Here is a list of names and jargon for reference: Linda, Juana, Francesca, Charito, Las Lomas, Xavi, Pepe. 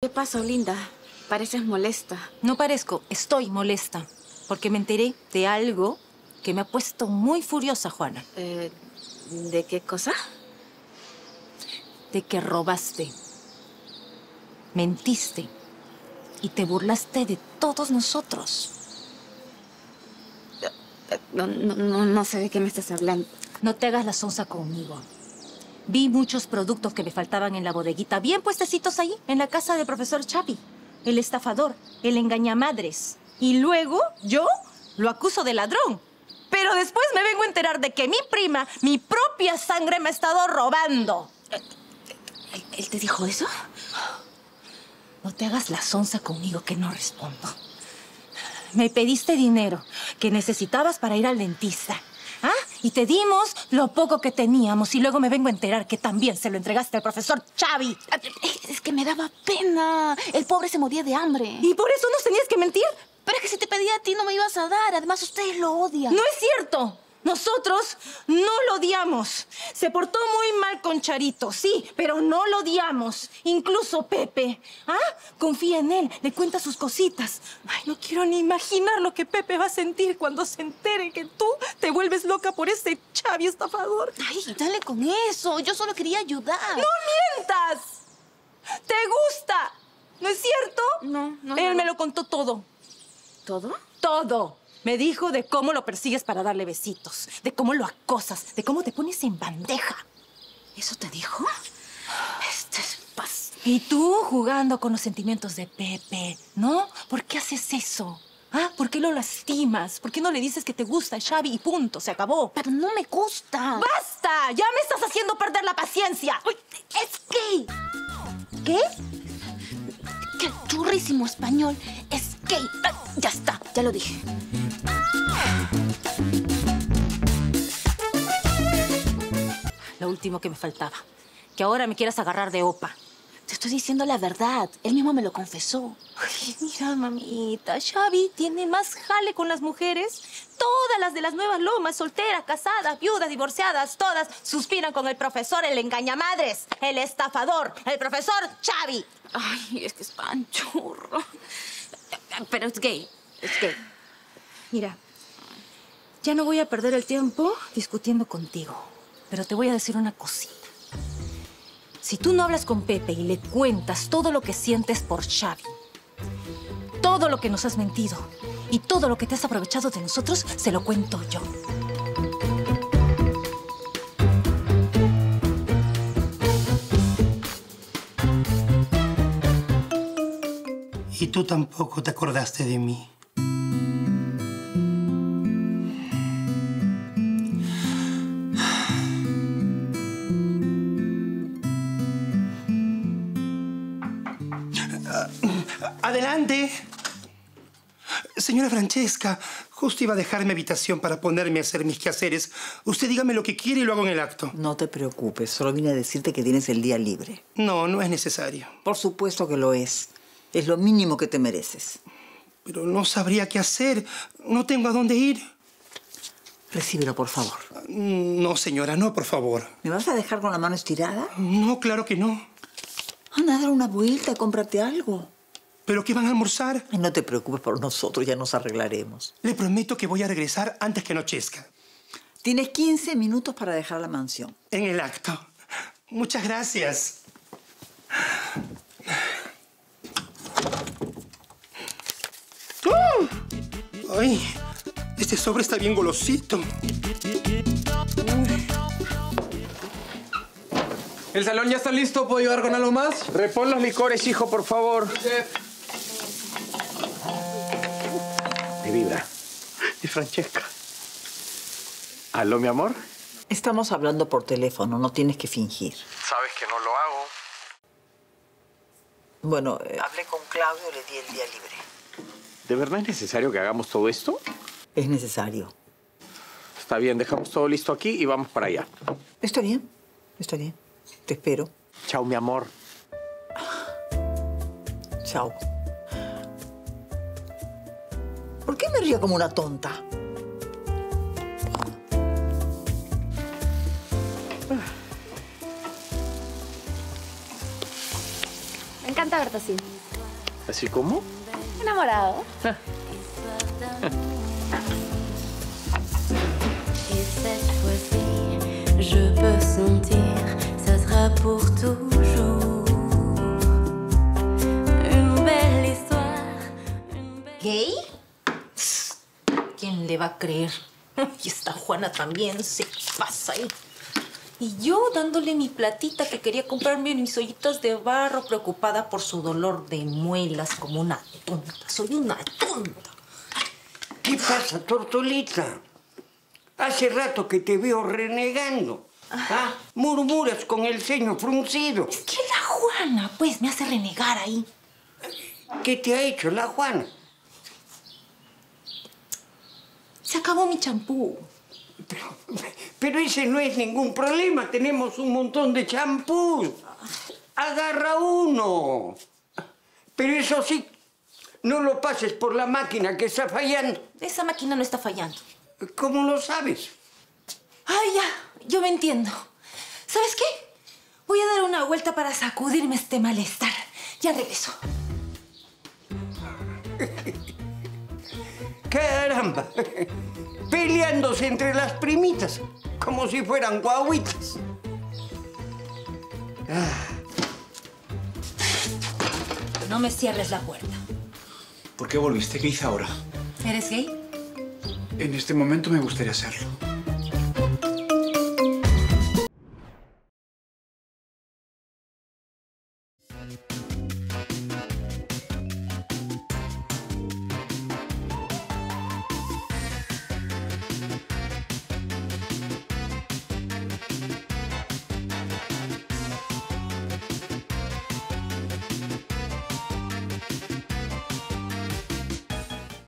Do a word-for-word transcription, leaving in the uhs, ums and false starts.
¿Qué pasó, Linda? Pareces molesta. No parezco, estoy molesta. Porque me enteré de algo que me ha puesto muy furiosa, Juana. Eh, ¿De qué cosa? De que robaste, mentiste y te burlaste de todos nosotros. No, no, no, no sé de qué me estás hablando. No te hagas la sonsa conmigo. Vi muchos productos que me faltaban en la bodeguita, bien puestecitos ahí, en la casa del profesor Xavi, el estafador, el engañamadres. Y luego yo lo acuso de ladrón. Pero después me vengo a enterar de que mi prima, mi propia sangre, me ha estado robando. ¿Él, él te dijo eso? No te hagas la sonsa conmigo, que no respondo. Me pediste dinero que necesitabas para ir al dentista. ¿Ah? Y te dimos lo poco que teníamos. Y luego me vengo a enterar que también se lo entregaste al profesor Xavi. Es que me daba pena. El pobre se moría de hambre. ¿Y por eso nos tenías que mentir? Pero es que si te pedía a ti no me ibas a dar. Además, ustedes lo odian. ¡No es cierto! Nosotros no lo odiamos. Se portó muy mal con Charito, sí, pero no lo odiamos. Incluso Pepe, ¿ah? Confía en él, le cuenta sus cositas. Ay, no quiero ni imaginar lo que Pepe va a sentir cuando se entere que tú te vuelves loca por ese Xavi estafador. Ay, dale con eso. Yo solo quería ayudar. ¡No mientas! ¡Te gusta! ¿No es cierto? No, no. Él no. Me lo contó todo. ¿Todo? Todo. Me dijo de cómo lo persigues para darle besitos, de cómo lo acosas, de cómo te pones en bandeja. ¿Eso te dijo? Este es paz. Y tú jugando con los sentimientos de Pepe, ¿no? ¿Por qué haces eso? ¿Ah? ¿Por qué lo lastimas? ¿Por qué no le dices que te gusta Xavi y punto? Se acabó. Pero no me gusta. ¡Basta! ¡Ya me estás haciendo perder la paciencia! Uy, es gay. ¿Qué? ¡Qué churrísimo español! Es gay. Ya está, ya lo dije. Lo último que me faltaba. Que ahora me quieras agarrar de opa. Te estoy diciendo la verdad. Él mismo me lo confesó. Ay, mira, mamita. Xavi tiene más jale con las mujeres. Todas las de las nuevas lomas, solteras, casadas, viudas, divorciadas, todas suspiran con el profesor, el engañamadres, el estafador, el profesor Xavi. Ay, es que es panchurro. Pero es gay. Es gay. Mira, ya no voy a perder el tiempo discutiendo contigo. Pero te voy a decir una cosita. Si tú no hablas con Pepe y le cuentas todo lo que sientes por Xavi, todo lo que nos has mentido y todo lo que te has aprovechado de nosotros, se lo cuento yo. Y tú tampoco te acordaste de mí. ¡Adelante! Señora Francesca, justo iba a dejar mi habitación para ponerme a hacer mis quehaceres. Usted dígame lo que quiere y lo hago en el acto. No te preocupes, solo vine a decirte que tienes el día libre. No, no es necesario. Por supuesto que lo es. Es lo mínimo que te mereces. Pero no sabría qué hacer. No tengo a dónde ir. Recíbelo, por favor. No, señora, no, por favor. ¿Me vas a dejar con la mano estirada? No, claro que no. Anda a dar una vuelta, cómprate algo. ¿Pero qué van a almorzar? No te preocupes por nosotros, ya nos arreglaremos. Le prometo que voy a regresar antes que anochezca. Tienes quince minutos para dejar la mansión. En el acto. Muchas gracias. ¡Ay! Este sobre está bien golosito. ¿El salón ya está listo? ¿Puedo ayudar con algo más? Repon los licores, hijo, por favor. Te vibra. Es Francesca. ¿Aló, mi amor? Estamos hablando por teléfono, no tienes que fingir. Sabes que no lo hago. Bueno, eh... hablé con Claudio y le di el día libre. ¿De verdad es necesario que hagamos todo esto? Es necesario. Está bien, dejamos todo listo aquí y vamos para allá. Está bien, está bien. Te espero. Chao, mi amor. Chao. ¿Por qué me río como una tonta? Me encanta gusta verte así. ¿Así cómo? Enamorado. Je peux sentir, ça sera pour toujours. Une belle histoire. ¿Gay? ¿Quién le va a creer? Y esta Juana también se pasa ahí. Y yo dándole mi platita que quería comprarme mis ollitas de barro, preocupada por su dolor de muelas como una tonta. Soy una tonta. ¿Qué pasa, Tortolita? Hace rato que te veo renegando. ¿Ah? Murmuras con el ceño fruncido. Es que la Juana, pues, me hace renegar ahí. ¿Qué te ha hecho la Juana? Se acabó mi champú. Pero, pero ese no es ningún problema. Tenemos un montón de champús. Agarra uno. Pero eso sí, no lo pases por la máquina que está fallando. Esa máquina no está fallando. ¿Cómo lo sabes? Ay, ya, yo me entiendo. ¿Sabes qué? Voy a dar una vuelta para sacudirme este malestar. Ya regreso. ¡Caramba! Peleándose entre las primitas, como si fueran guaguitas. Ah. No me cierres la puerta. ¿Por qué volviste? ¿Qué hice ahora? ¿Eres gay? En este momento me gustaría hacerlo.